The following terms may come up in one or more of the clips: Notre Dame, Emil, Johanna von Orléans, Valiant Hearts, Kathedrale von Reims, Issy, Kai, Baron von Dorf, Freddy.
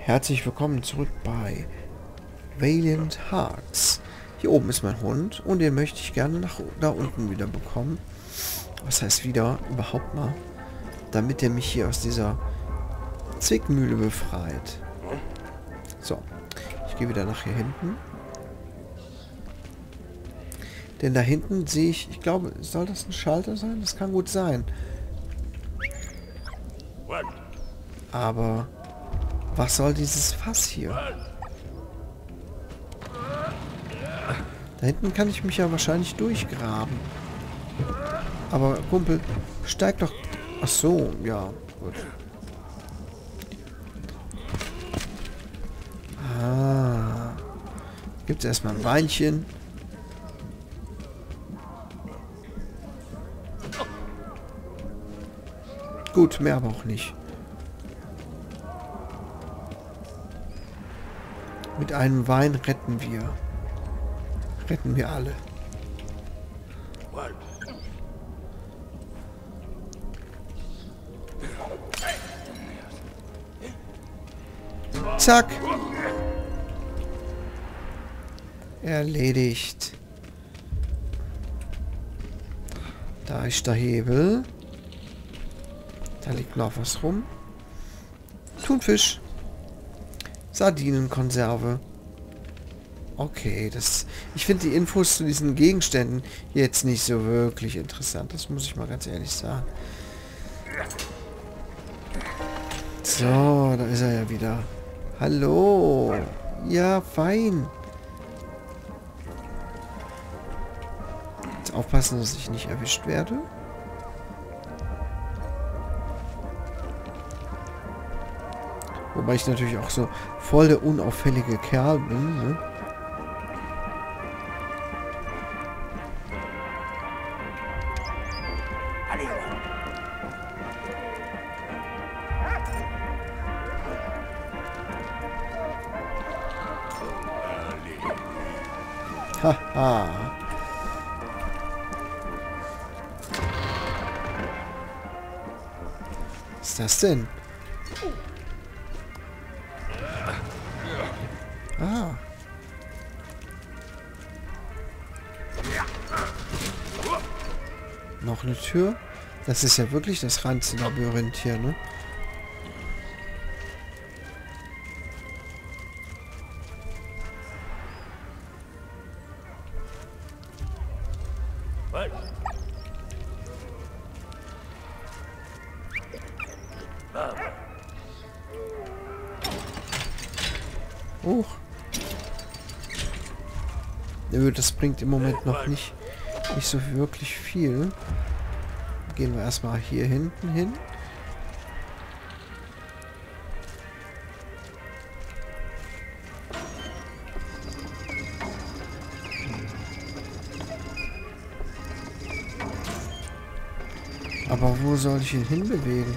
Herzlich willkommen zurück bei Valiant Hearts. Hier oben ist mein Hund und den möchte ich gerne nach da unten wieder bekommen. Was heißt wieder? Überhaupt mal. Damit der mich hier aus dieser Zwickmühle befreit. So. Ich gehe wieder nach hier hinten. Denn da hinten sehe ich... Ich glaube, soll das ein Schalter sein? Das kann gut sein. Aber... Was soll dieses Fass hier? Da hinten kann ich mich ja wahrscheinlich durchgraben. Aber Kumpel, steig doch... Ach so, ja, gut. Ah. Gibt's erstmal ein Weinchen. Gut, mehr aber auch nicht. Mit einem Wein retten wir. Retten wir alle. Zack. Erledigt. Da ist der Hebel. Da liegt noch was rum. Thunfisch. Sardinenkonserve. Okay, das... Ich finde die Infos zu diesen Gegenständen jetzt nicht so wirklich interessant. Das muss ich mal ganz ehrlich sagen. So, da ist er ja wieder. Hallo. Ja, fein. Jetzt aufpassen, dass ich nicht erwischt werde. Wobei ich natürlich auch so voll der unauffällige Kerl bin, ne? Haha. Was ist das denn? Ah. Noch eine Tür. Das ist ja wirklich das reinste Labyrinth hier, ne? Hoch. Nö, das bringt im Moment noch nicht so wirklich viel. Gehen wir erstmal hier hinten hin. Aber wo soll ich ihn hinbewegen?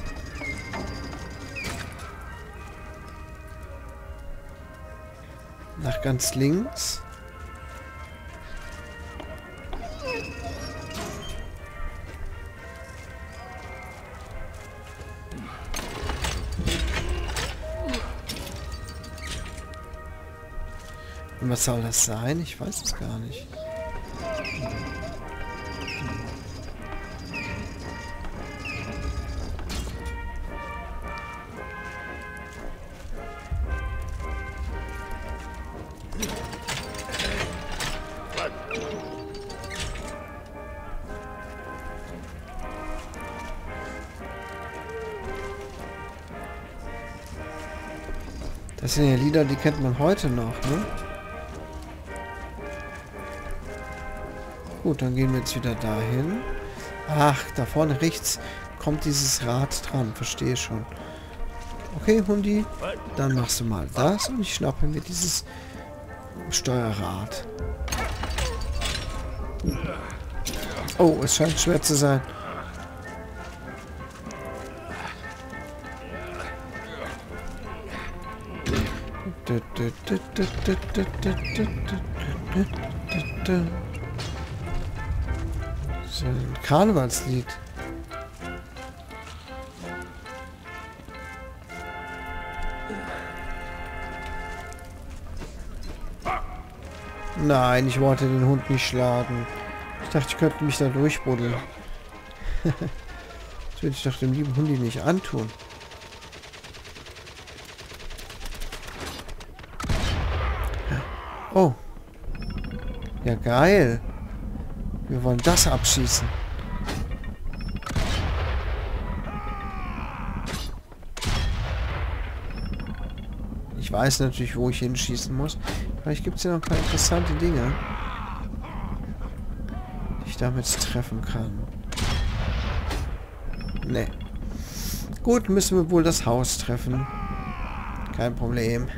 Nach ganz links. Und was soll das sein? Ich weiß es gar nicht. Das sind ja Lieder, die kennt man heute noch, ne? Gut, dann gehen wir jetzt wieder dahin. Ach, da vorne rechts kommt dieses Rad dran. Verstehe schon. Okay, Hundi, dann machst du mal das und ich schnappe mir dieses Steuerrad. Oh, es scheint schwer zu sein. So ein Karnevalslied. Nein, ich wollte den Hund nicht schlagen. Ich dachte, ich könnte mich da durchbuddeln. Das will ich doch dem lieben Hundi nicht antun. Oh. Ja, geil. Wir wollen das abschießen. Ich weiß natürlich, wo ich hinschießen muss. Vielleicht gibt es hier noch ein paar interessante Dinge, die ich damit treffen kann. Nee. Gut, müssen wir wohl das Haus treffen. Kein Problem.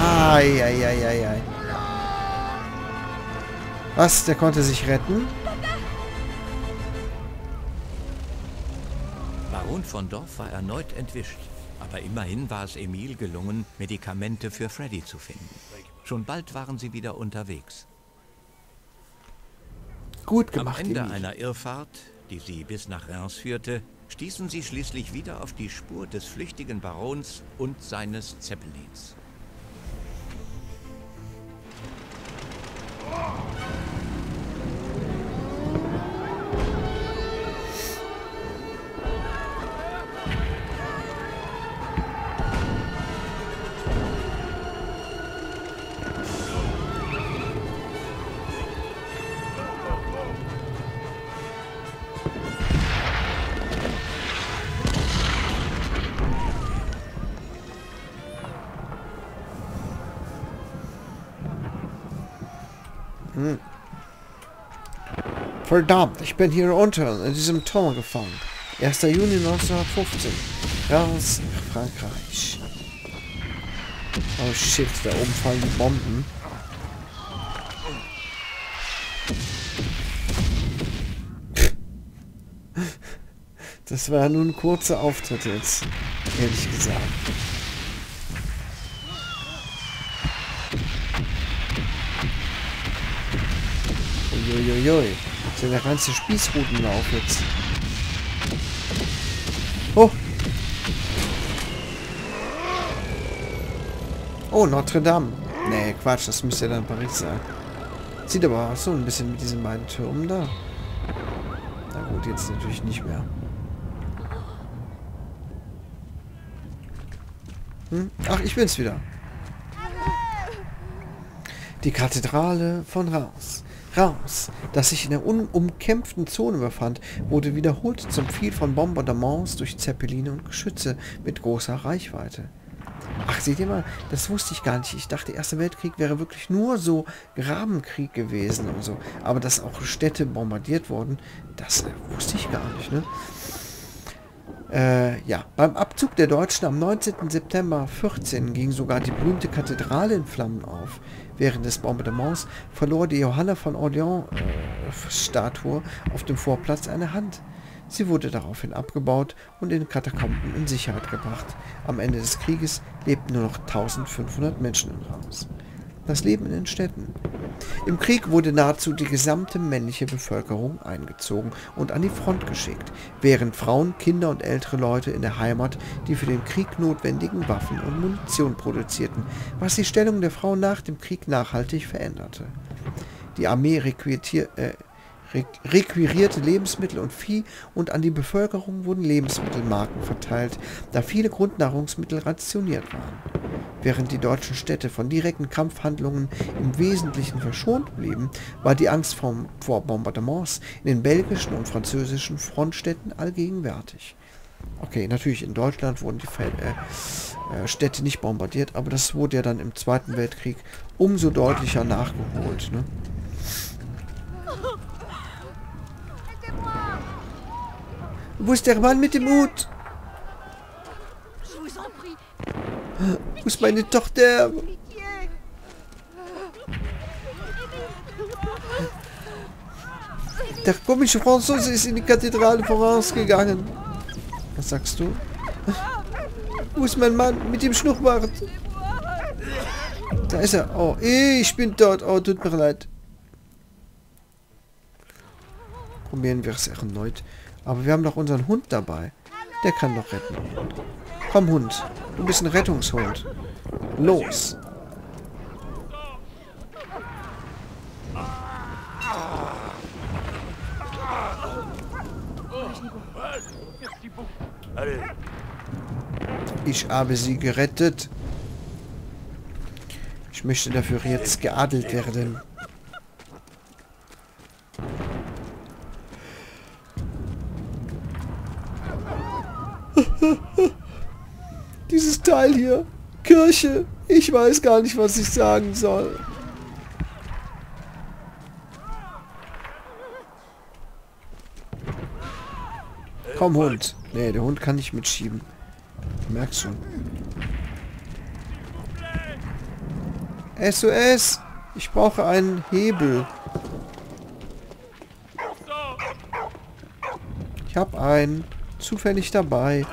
Ai, ai, ai, ai, ai. Was? Der konnte sich retten? Baron von Dorf war erneut entwischt. Aber immerhin war es Emil gelungen, Medikamente für Freddy zu finden. Schon bald waren sie wieder unterwegs. Gut gemacht, Emil. Am Ende einer Irrfahrt, die sie bis nach Reims führte, stießen sie schließlich wieder auf die Spur des flüchtigen Barons und seines Zeppelins. Verdammt, ich bin hier unten in diesem Tunnel gefangen. 1. Juni 1915. Reims, Frankreich. Oh shit, da oben fallen die Bomben. Das war nur ein kurzer Auftritt jetzt, ehrlich gesagt. Uiuiui. So der ganze Spießrutenlauf jetzt. Oh! Oh, Notre Dame. Nee, Quatsch, das müsste ja dann Paris sein. Sieht aber auch so ein bisschen mit diesen beiden Türmen da. Na gut, jetzt natürlich nicht mehr. Hm? Ach, ich bin's wieder. Die Kathedrale von Reims. Reims, das sich in der unumkämpften Zone befand, wurde wiederholt zum Ziel von Bombardements durch Zeppeline und Geschütze mit großer Reichweite. Ach, seht ihr mal, das wusste ich gar nicht. Ich dachte, der Erste Weltkrieg wäre wirklich nur so Grabenkrieg gewesen und so. Aber dass auch Städte bombardiert wurden, das wusste ich gar nicht, ne? Ja, beim Abzug der Deutschen am 19. September 14 ging sogar die berühmte Kathedrale in Flammen auf. Während des Bombardements verlor die Johanna von Orléans Statue auf dem Vorplatz eine Hand. Sie wurde daraufhin abgebaut und in Katakomben in Sicherheit gebracht. Am Ende des Krieges lebten nur noch 1500 Menschen in Reims. Das Leben in den Städten. Im Krieg wurde nahezu die gesamte männliche Bevölkerung eingezogen und an die Front geschickt, während Frauen, Kinder und ältere Leute in der Heimat die für den Krieg notwendigen Waffen und Munition produzierten, was die Stellung der Frau nach dem Krieg nachhaltig veränderte. Die Armee requirierte Lebensmittel und Vieh und an die Bevölkerung wurden Lebensmittelmarken verteilt, da viele Grundnahrungsmittel rationiert waren. Während die deutschen Städte von direkten Kampfhandlungen im Wesentlichen verschont blieben, war die Angst vor Bombardements in den belgischen und französischen Frontstädten allgegenwärtig. Okay, natürlich in Deutschland wurden die Städte nicht bombardiert, aber das wurde ja dann im Zweiten Weltkrieg umso deutlicher nachgeholt, ne? Wo ist der Mann mit dem Hut? Wo ist meine Tochter? Der komische Franzose ist in die Kathedrale vorausgegangen. Was sagst du? Wo ist mein Mann mit dem Schnurrbart? Da ist er. Oh, ich bin dort. Oh, tut mir leid. Probieren wir es erneut. Aber wir haben doch unseren Hund dabei. Der kann noch retten. Komm, Hund. Du bist ein Rettungshund. Los. Ich habe sie gerettet. Ich möchte dafür jetzt geadelt werden. Dieses Teil hier. Kirche. Ich weiß gar nicht, was ich sagen soll. Komm, Hund. Nee, der Hund kann nicht mitschieben. Merkst schon. SOS! Ich brauche einen Hebel. Ich habe einen. Zufällig dabei.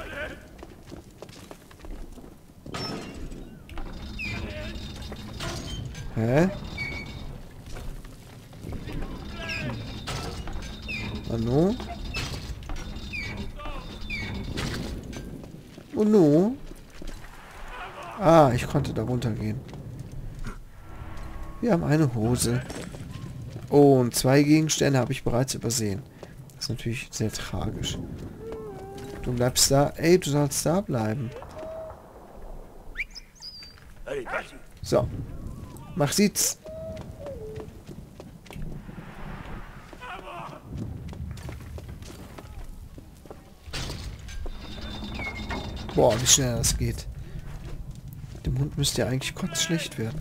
Hä? Hallo? Oh no. Ah, ich konnte da runtergehen. Wir haben eine Hose. Oh, und zwei Gegenstände habe ich bereits übersehen. Das ist natürlich sehr tragisch. Du bleibst da. Ey, du sollst da bleiben. So. Mach sieht's. Boah, wie schnell das geht. Dem Hund müsste ja eigentlich kurz schlecht werden.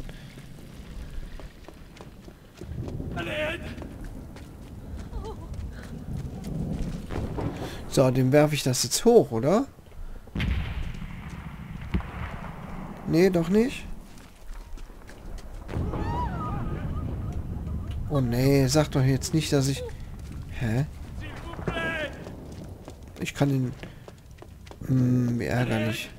So, dem werfe ich das jetzt hoch, oder? Nee, doch nicht. Oh nee, sag doch jetzt nicht, dass ich... Hä? Ich kann den... Wie ärgerlich.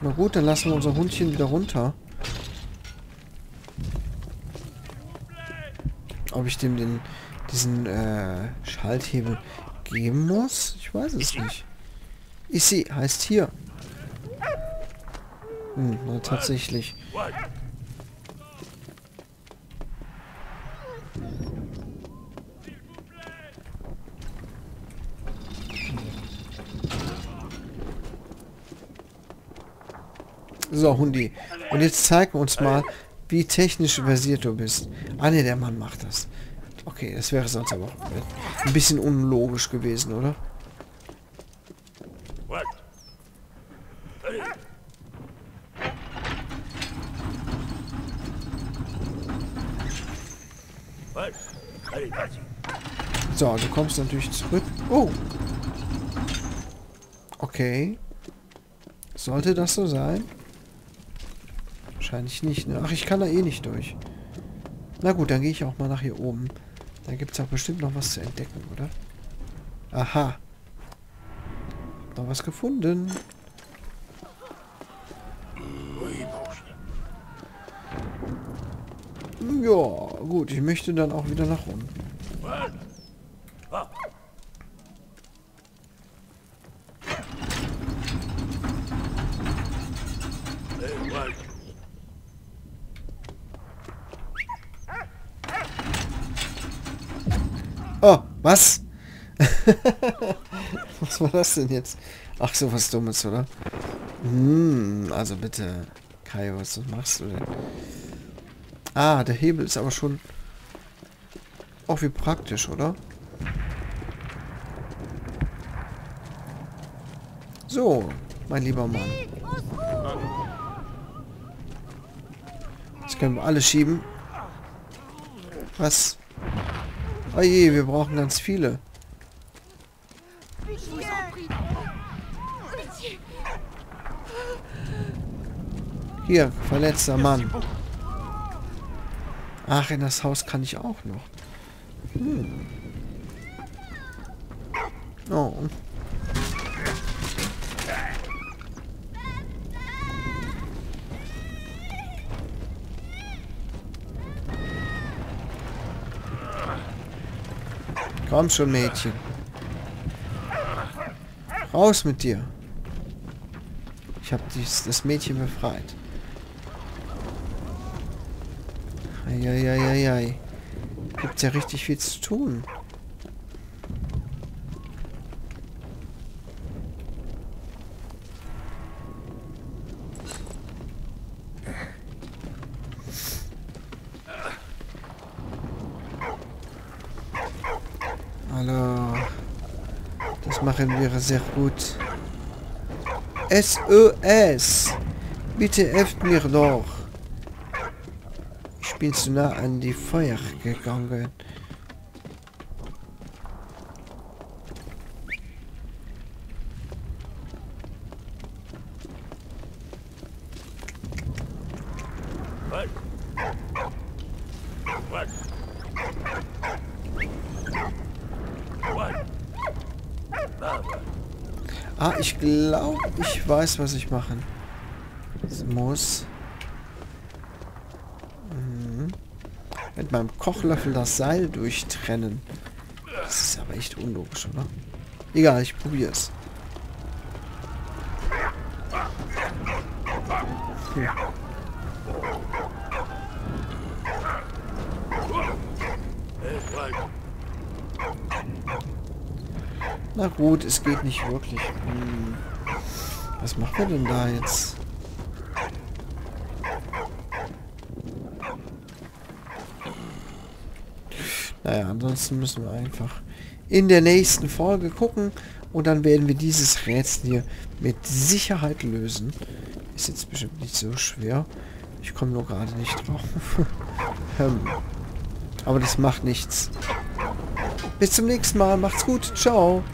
Na gut, dann lassen wir unser Hundchen wieder runter. Ob ich dem diesen Schalthebel geben muss? Ich weiß es nicht. Issy heißt hier. Hm, na, tatsächlich. So, Hundi. Und jetzt zeig uns mal, wie technisch versiert du bist. Ah ne, der Mann macht das. Okay, das wäre sonst aber ein bisschen unlogisch gewesen, oder? So, du kommst natürlich zurück. Oh! Okay. Sollte das so sein? Wahrscheinlich nicht, ne? Ach, ich kann da eh nicht durch. Na gut, dann gehe ich auch mal nach hier oben. Da gibt es auch bestimmt noch was zu entdecken, oder? Aha. Noch was gefunden. Ja, gut, ich möchte dann auch wieder nach oben. Oh, was? Was war das denn jetzt? Ach, so was Dummes, oder? Hm, also bitte. Kai, was machst du denn? Ah, der Hebel ist aber schon... Auch wie praktisch, oder? So, mein lieber Mann. Jetzt können wir alle schieben. Was? Oh je, wir brauchen ganz viele. Hier, verletzter Mann. Ach, in das Haus kann ich auch noch. Hm. Oh. Komm schon, Mädchen. Raus mit dir. Ich habe das Mädchen befreit. Eieieiei. Gibt's ja richtig viel zu tun. Hallo. Das machen wir sehr gut. SOS! Bitte helft mir doch! Ich bin zu nah an die Feuer gegangen. Ah, ich glaube, ich weiß, was ich machen muss. Mit meinem Kochlöffel das Seil durchtrennen. Das ist aber echt unlogisch, oder? Egal, ich probiere es. Okay. Na gut, es geht nicht wirklich. Hm. Was macht er denn da jetzt? Naja, ansonsten müssen wir einfach in der nächsten Folge gucken und dann werden wir dieses Rätsel hier mit Sicherheit lösen. Ist jetzt bestimmt nicht so schwer. Ich komme nur gerade nicht drauf. Aber das macht nichts. Bis zum nächsten Mal. Macht's gut. Ciao.